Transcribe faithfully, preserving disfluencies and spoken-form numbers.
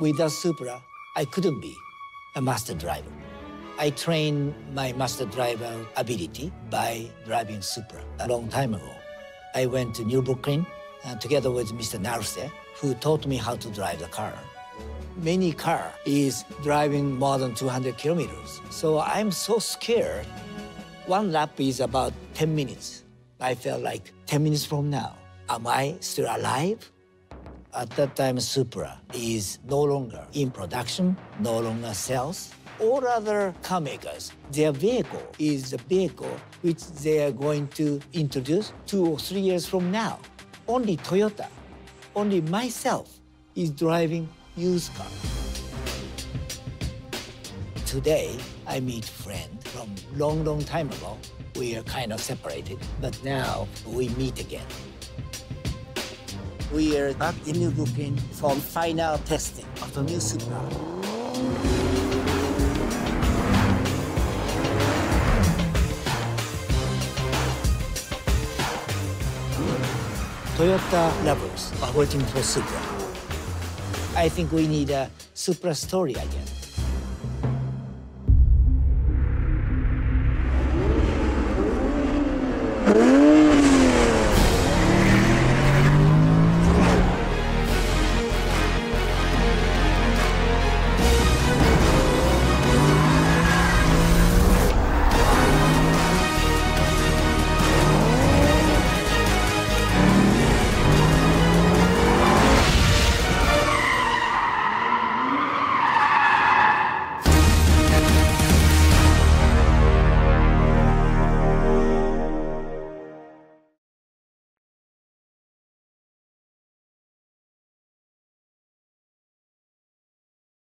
Without Supra, I couldn't be a master driver. I trained my master driver ability by driving Supra a long time ago. I went to Nürburgring uh, together with Mister Naruse, who taught me how to drive the car. Mini car is driving more than two hundred kilometers, so I'm so scared. One lap is about ten minutes. I felt like ten minutes from now, am I still alive? At that time, Supra is no longer in production, no longer sells. All other car makers, their vehicle is the vehicle which they are going to introduce two or three years from now. Only Toyota, only myself, is driving used car. Today, I meet friend from long, long time ago. We are kind of separated, but now we meet again. We are at the New Brooklyn for final testing of the new Supra. Toyota lovers are waiting for Supra. I think we need a Supra story again.